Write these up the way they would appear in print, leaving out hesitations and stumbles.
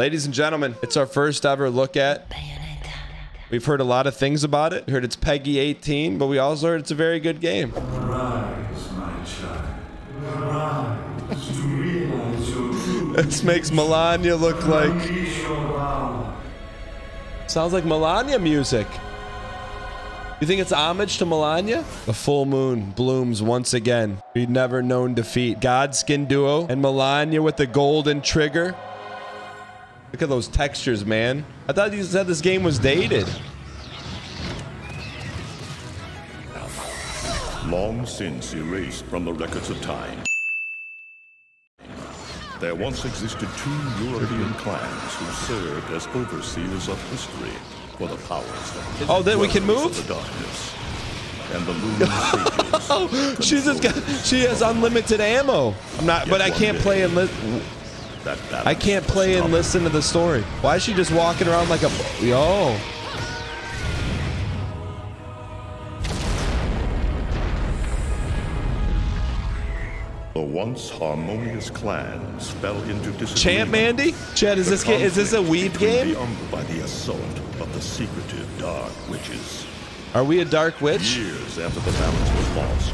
Ladies and gentlemen, it's our first ever look at Bayonetta. We've heard a lot of things about it. We heard it's Peggy 18, but we also heard it's a very good game. Rise, my child. Rise to realize your true. This makes Melania look like... Sounds like Melania music. You think it's homage to Melania? The full moon blooms once again. We'd never known defeat. Godskin duo and Melania with the golden trigger. Look at those textures, man. I thought you said this game was dated. Long since erased from the records of time, there once existed two European clans who served as overseers of history for the powers that... Oh, then we can move? The darkness and the moon. Oh, she has unlimited ammo. I'm not, but I can't play unless... I can't play and listen to the story. Why is she just walking around like a... Yo. The once harmonious clans fell into disagreement. Champ Mandy? Chad, is this a weed game? By the assault of the secretive dark witches. Are we a dark witch? Years after the balance was lost,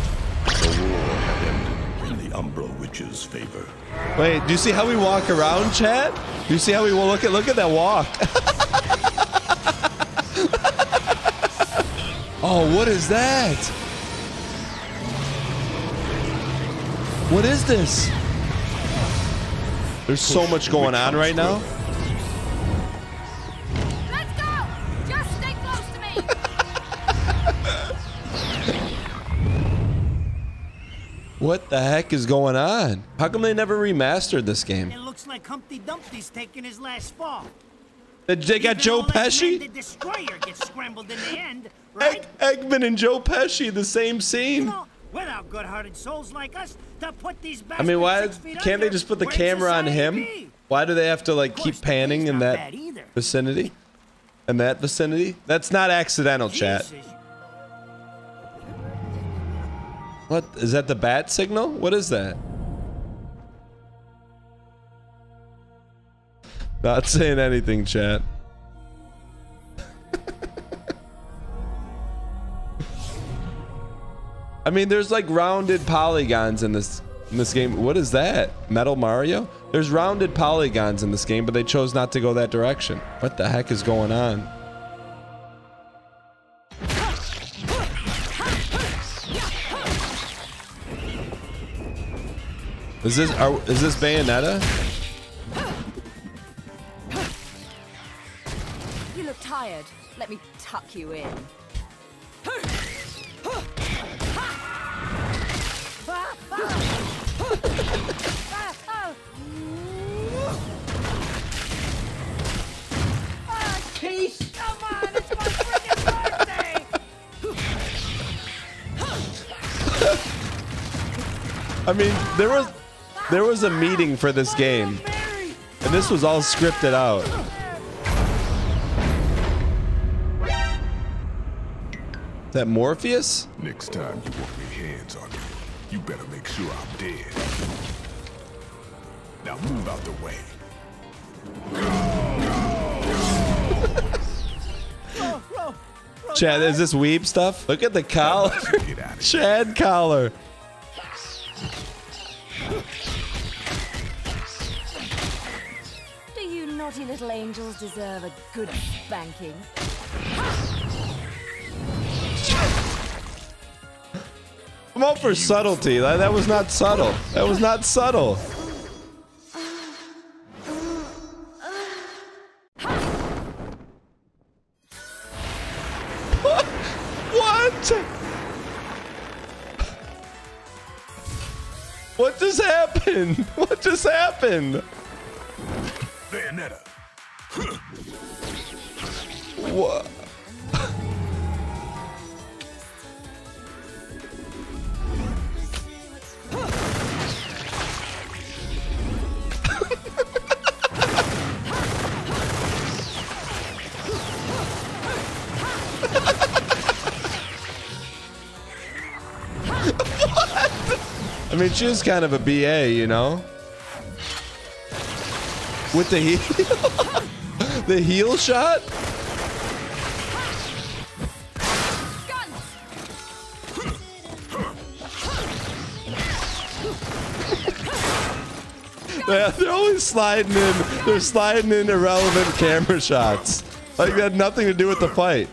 the war had ended. Umbra witch's favor. Wait, do you see how we walk around, chat? Do you see how we will look at that walk? Oh, what is that? What is this? There's so much going on right now. Let's go! Just stay close to me. What the heck is going on? How come they never remastered this game? It looks like Humpty Dumpty's taking his last fall. They got Joe Pesci? The destroyer gets scrambled in the end, right? Eggman and Joe Pesci, the same scene. You know, without good-hearted souls like us, to put these... I mean, why can't they just put the camera on him? Why do they have to, like, keep panning in that vicinity? In that vicinity? That's not accidental, chat. What is that? The bat signal? What is that? Not saying anything, chat. I mean, there's like rounded polygons in this game. What is that? Metal Mario? There's rounded polygons in this game, but they chose not to go that direction. What the heck is going on? Is this Bayonetta? You look tired. Let me tuck you in. Peace! Come on, it's my freaking birthday! I mean, there was a meeting for this game, and this was all scripted out. Is that Morpheus? Next time you want your hands on me, you better make sure I'm dead. Now move out the way. Chad, is this weeb stuff? Look at the collar. Chad collar. Do you naughty little angels deserve a good spanking? I'm all for subtlety. That was not subtle. That was not subtle. What? What just happened? What just happened? Bayonetta. What? I mean, she's kind of a BA, you know? With the heat. The heel shot? They're always sliding in. They're sliding in irrelevant camera shots. Like they had nothing to do with the fight.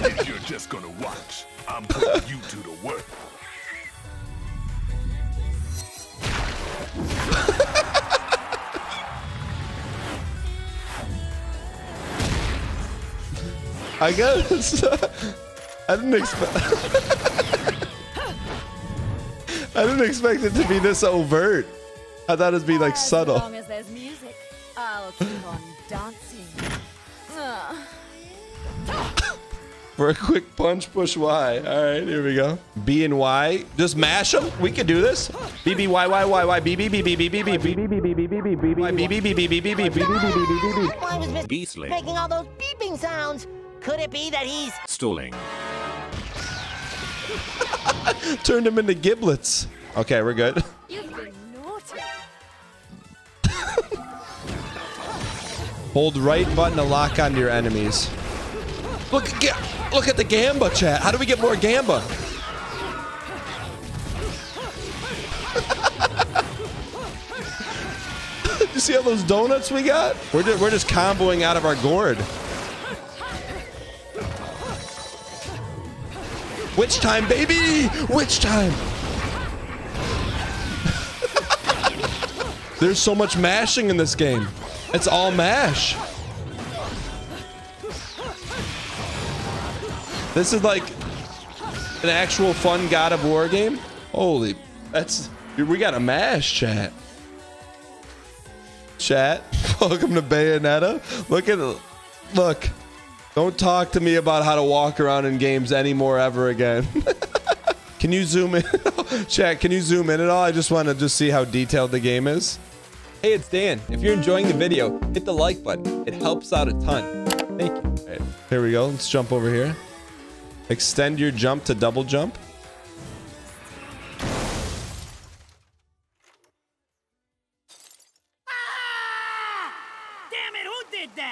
If you're just gonna watch, I'm putting you two to work. I guess I didn't expect I didn't expect it to be this overt. I thought it'd be like subtle. As long as there's music, I'll keep on dancing. For a quick punch, push Y. All right, here we go. B and Y. Just mash them. We could do this. B B Y B B B B B B B B B B B B B B B making all those beeping sounds. Could it be that he's stalling? Turned him into giblets. Okay, we're good. You've been naughty. Hold right button to lock onto your enemies. Look at the Gamba chat. How do we get more Gamba? You see all those donuts we got? We're just comboing out of our gourd. Witch time, baby! Witch time! There's so much mashing in this game. It's all mash. This is like an actual fun God of War game. Holy, that's, dude, we got a mash chat. Chat, welcome to Bayonetta. Look at it. Look. Don't talk to me about how to walk around in games anymore ever again. Can you zoom in? Chat, can you zoom in at all? I just want to see how detailed the game is. Hey, it's Dan. If you're enjoying the video, hit the like button. It helps out a ton. Thank you. All right, here we go. Let's jump over here. Extend your jump to double jump.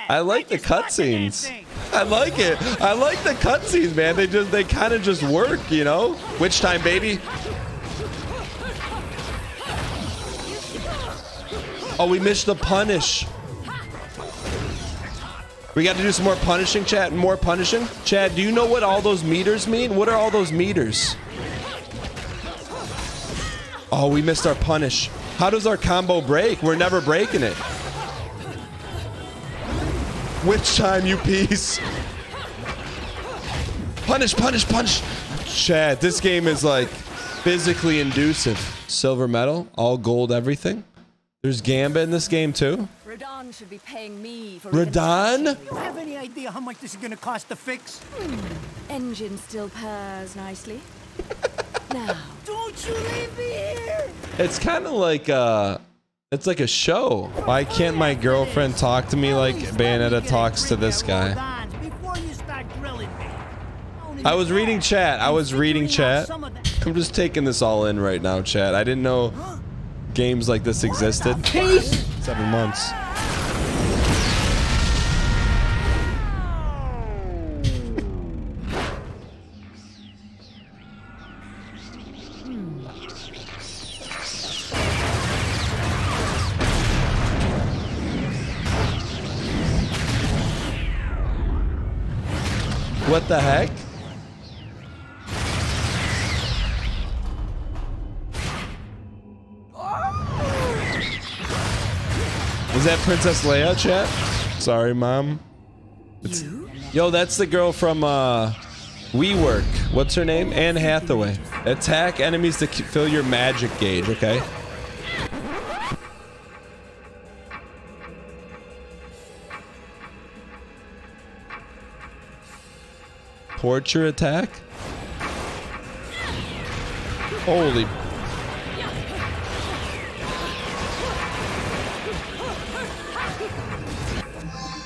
I like the cutscenes. I like it. I like the cutscenes, man. They kind of just work, you know? Witch time, baby. Oh, we missed the punish. We got to do some more punishing, chat. More punishing. Chad, do you know what all those meters mean? What are all those meters? Oh, we missed our punish. How does our combo break? We're never breaking it. Witch time, you piece. Punish, punish, punish. Chad, this game is like physically inducive. Silver medal, all gold, everything. There's Gambit in this game too. Redan should be paying me for Redan? Do you have any idea how much this is gonna cost to fix? Engine still purrs nicely. Now, don't you leave me here. It's kind of like it's like a show. Why can't my girlfriend talk to me like Bayonetta talks to this guy? I was reading chat. I'm just taking this all in right now, chat. I didn't know games like this existed. 7 months. What the heck? Was that Princess Leia, chat? Sorry, Mom. It's... Yo, that's the girl from WeWork. What's her name? Anne Hathaway. Attack enemies to fill your magic gauge, okay? Torture attack? Holy.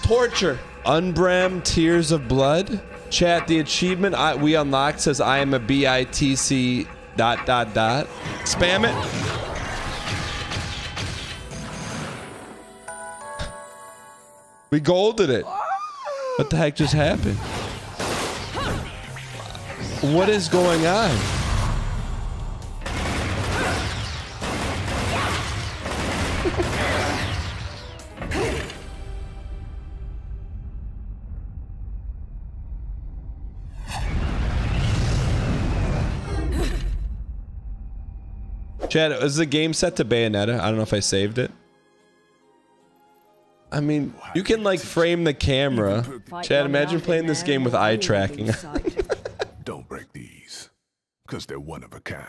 Torture. Unbram, tears of blood? Chat, the achievement we unlocked says I am a BITC ... Spam it. We golded it. What the heck just happened? What is going on? Chad, is the game set to Bayonetta? I don't know if I saved it. I mean, you can like frame the camera. Chad, imagine playing this game with eye tracking. Don't break these, because they're one of a kind.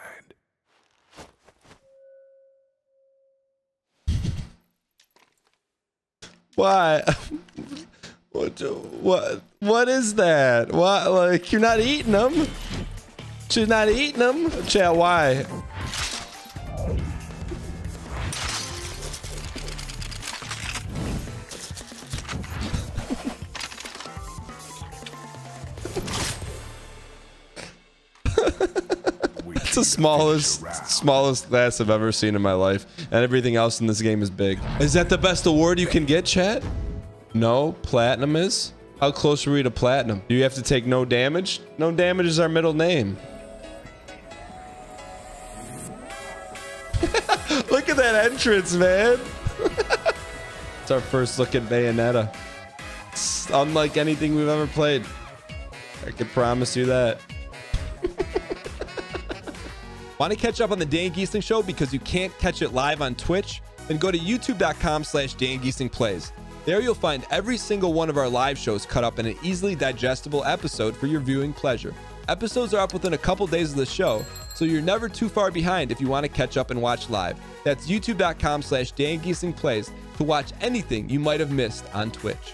Why? What is that? Why? Like, you're not eating them. She's not eating them. Chad, why? It's the smallest glass I've ever seen in my life, and everything else in this game is big. Is that the best award you can get, chat? No, platinum is? How close are we to platinum? Do you have to take no damage? No damage is our middle name. Look at that entrance, man. It's our first look at Bayonetta. It's unlike anything we've ever played. I can promise you that. Want to catch up on the Dan Geesling Show because you can't catch it live on Twitch? Then go to youtube.com/DanGheeslingPlays. There you'll find every single one of our live shows cut up in an easily digestible episode for your viewing pleasure. Episodes are up within a couple days of the show, so you're never too far behind if you want to catch up and watch live. That's youtube.com/DanGheeslingPlays to watch anything you might have missed on Twitch.